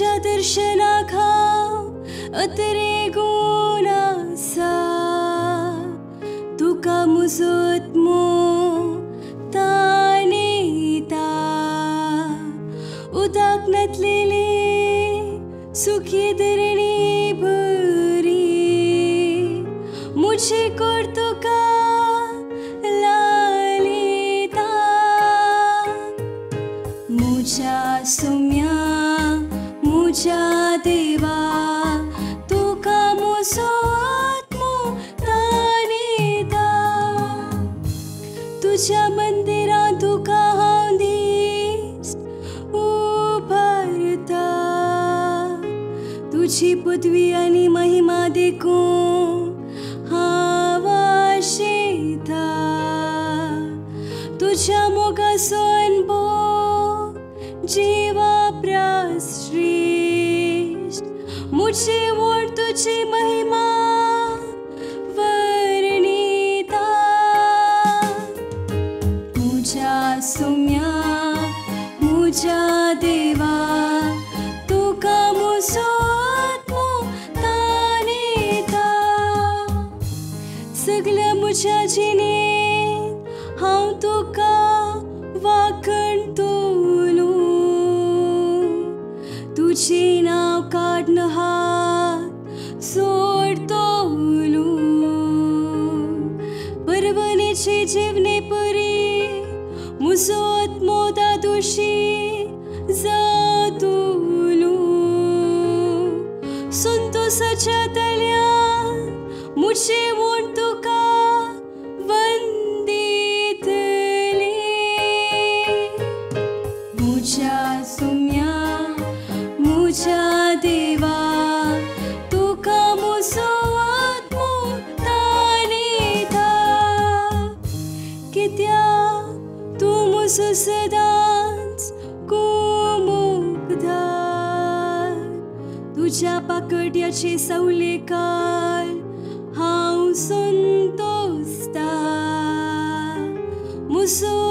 चतुर्शलाखा अतरे गुणासा तुका मुसोत्मो तानेता उदक नतलेले सुखी धरणी बरी मुझे कोड तुका लालेता मुझा सुम्या मुझा देवा तुका मुसोत्मो तानेता तुझ्या मंदिरा तुका हांव दीस उबारता तुझी पदवी आनी महिमा देखून हांव आशेता तुझ्या मोगा सोन भो जीवा प्राश्रेष्ठ मुझे वोड तुझी महिमा वर्णिता मुझा सुम्या मुझा देवा तुका मुसोत्मो तानेता सगळ्या मुझ्या जिणेंत हांव तुका वाखण तोलू तुझें नांव काडना हात सोडतोलू परवणेचे जीवने परी मुसोत्मो तुशी जातोलू संतोषाच्या तळ्यान मुझे म्हूण तुका वंदितले मुझ्या सुम्या मुझा देवा तुका मुसोत्मो तानेता कित्या तूं मुसो सदांच कुमुखदार तुझ्या पाकडयाचे सवलेकार हांव संतोसता मुसो